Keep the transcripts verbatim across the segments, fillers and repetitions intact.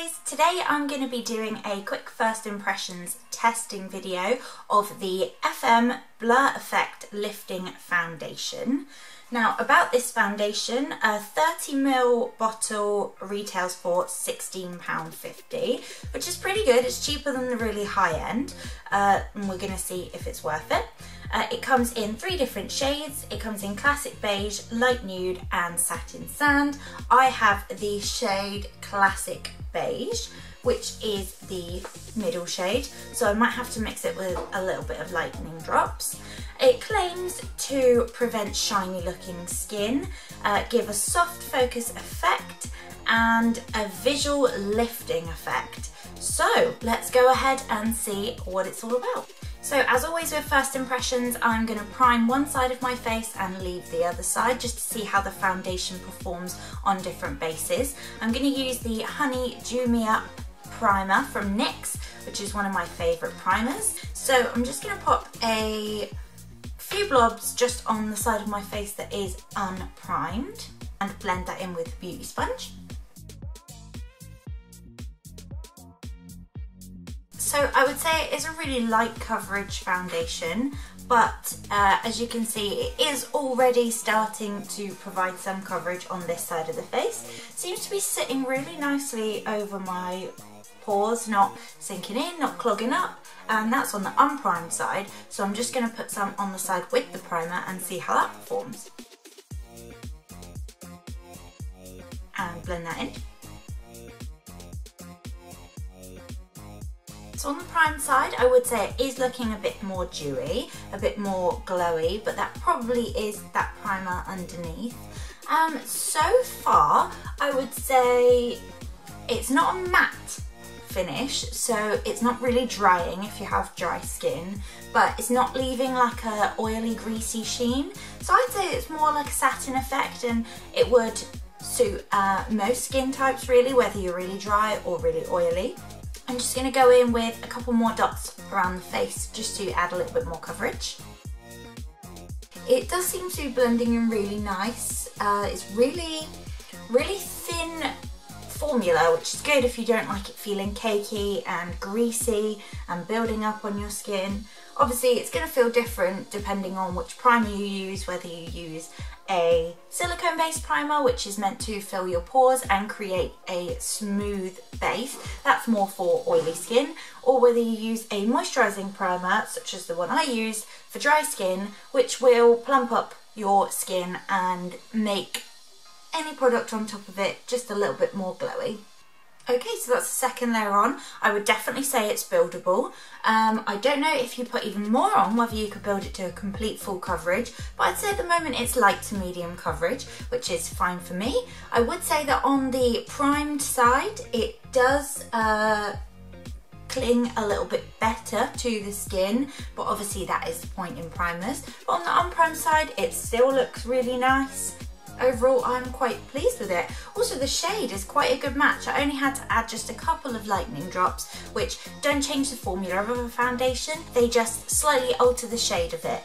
guys, today I'm going to be doing a quick first impressions testing video of the F M Blur Effect Lifting Foundation. Now about this foundation, a thirty mil bottle retails for sixteen pounds fifty, which is pretty good. It's cheaper than the really high end, uh, and we're going to see if it's worth it. Uh, it comes in three different shades. It comes in Classic Beige, Light Nude and Satin Sand. I have the shade Classic Beige, which is the middle shade, so I might have to mix it with a little bit of lightening drops. It claims to prevent shiny looking skin, uh, give a soft focus effect and a visual lifting effect. So let's go ahead and see what it's all about. So as always with first impressions, I'm going to prime one side of my face and leave the other side just to see how the foundation performs on different bases. I'm going to use the Honey Dew Me Up Primer from NYX, which is one of my favourite primers. So I'm just going to pop a few blobs just on the side of my face that is unprimed and blend that in with a beauty sponge. So I would say it is a really light coverage foundation, but uh, as you can see, it is already starting to provide some coverage on this side of the face. Seems to be sitting really nicely over my pores, not sinking in, not clogging up, and that's on the unprimed side. So I'm just going to put some on the side with the primer and see how that performs. And blend that in. So on the primed side, I would say it is looking a bit more dewy, a bit more glowy, but that probably is that primer underneath. Um, so far, I would say it's not a matte finish, so it's not really drying if you have dry skin, but it's not leaving like a oily, greasy sheen. So I'd say it's more like a satin effect, and it would suit uh, most skin types really, whether you're really dry or really oily. I'm just going to go in with a couple more dots around the face just to add a little bit more coverage. It does seem to be blending in really nice. Uh, it's really, really thin formula, which is good if you don't like it feeling cakey and greasy and building up on your skin. Obviously it's going to feel different depending on which primer you use, whether you use a silicone based primer, which is meant to fill your pores and create a smooth base, that's more for oily skin, or whether you use a moisturising primer such as the one I use for dry skin, which will plump up your skin and make any product on top of it just a little bit more glowy. Okay, so that's the second layer on. I would definitely say it's buildable. Um, I don't know if you put even more on, whether you could build it to a complete full coverage, but I'd say at the moment it's light to medium coverage, which is fine for me. I would say that on the primed side, it does uh, cling a little bit better to the skin, but obviously that is the point in primers. But on the unprimed side, it still looks really nice. Overall, I'm quite pleased with it. Also, the shade is quite a good match. I only had to add just a couple of lightning drops, which don't change the formula of a foundation. They just slightly alter the shade of it.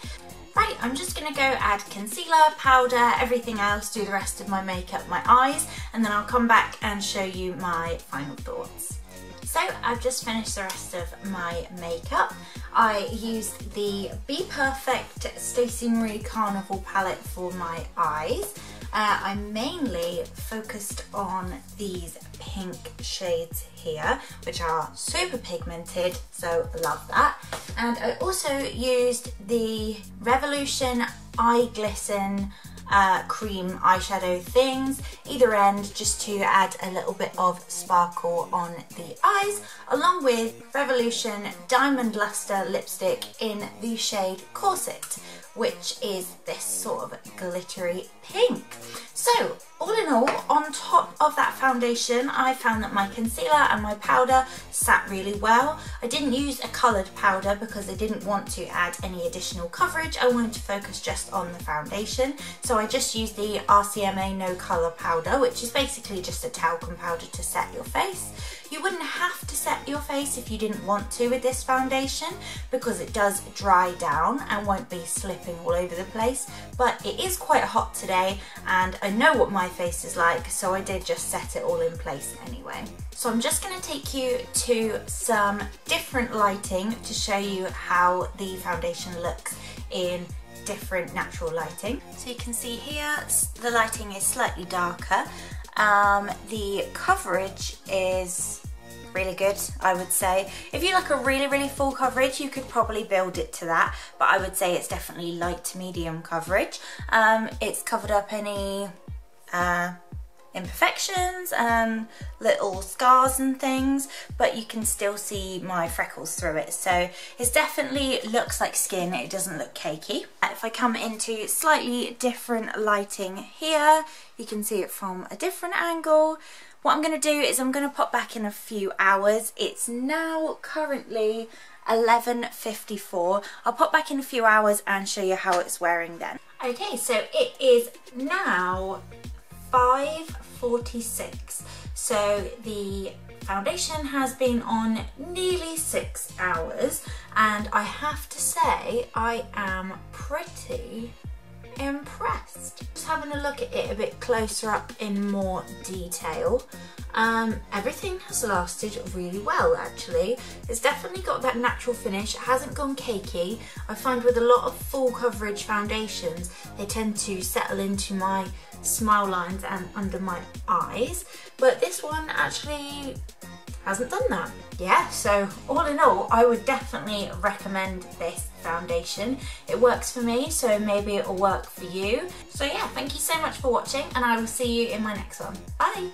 Right, I'm just going to go add concealer, powder, everything else, do the rest of my makeup, my eyes, and then I'll come back and show you my final thoughts. So I've just finished the rest of my makeup. I used the Be Perfect Stacey Marie Carnival palette for my eyes. Uh, I mainly focused on these pink shades here, which are super pigmented, so love that. And I also used the Revolution Eye Glisten uh, cream eyeshadow things, either end, just to add a little bit of sparkle on the eyes, along with Revolution Diamond Luster lipstick in the shade Corset, which is this sort of glittery pink. So all in all, on top of that foundation, I found that my concealer and my powder sat really well. I didn't use a coloured powder because I didn't want to add any additional coverage. I wanted to focus just on the foundation. So I just used the R C M A No Colour Powder, which is basically just a talcum powder to set your face. You wouldn't have to set your face if you didn't want to with this foundation because it does dry down and won't be slippery dripping all over the place, but it is quite hot today and I know what my face is like, so I did just set it all in place anyway. So I'm just going to take you to some different lighting to show you how the foundation looks in different natural lighting. So you can see here the lighting is slightly darker. Um, the coverage is really good, I would say. If you like a really really full coverage, you could probably build it to that, but I would say it's definitely light to medium coverage. Um, it's covered up any uh, imperfections and little scars and things, but you can still see my freckles through it, so it definitely looks like skin, it doesn't look cakey. If I come into slightly different lighting here, you can see it from a different angle. What I'm going to do is I'm going to pop back in a few hours. It's now currently eleven fifty-four. I'll pop back in a few hours and show you how it's wearing then. Okay, so it is now five forty-six, so the foundation has been on nearly six hours and I have to say I am pretty impressed. Just having a look at it a bit closer up in more detail, um, everything has lasted really well actually. It's definitely got that natural finish, it hasn't gone cakey. I find with a lot of full coverage foundations they tend to settle into my smile lines and under my eyes, but this one actually hasn't done that. Yeah, so all in all I would definitely recommend this foundation. It works for me, so maybe it'll work for you. So yeah, thank you so much for watching and I will see you in my next one. Bye!